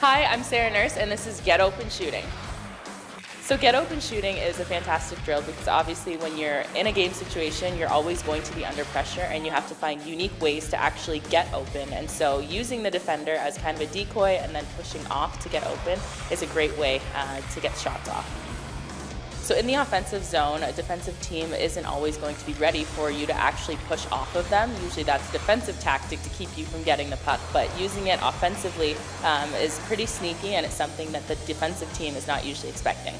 Hi, I'm Sarah Nurse, and this is Get Open Shooting. So Get Open Shooting is a fantastic drill because obviously when you're in a game situation, you're always going to be under pressure and you have to find unique ways to actually get open. And so using the defender as kind of a decoy and then pushing off to get open is a great way to get shots off. So in the offensive zone, a defensive team isn't always going to be ready for you to actually push off of them. Usually that's a defensive tactic to keep you from getting the puck, but using it offensively is pretty sneaky, and it's something that the defensive team is not usually expecting.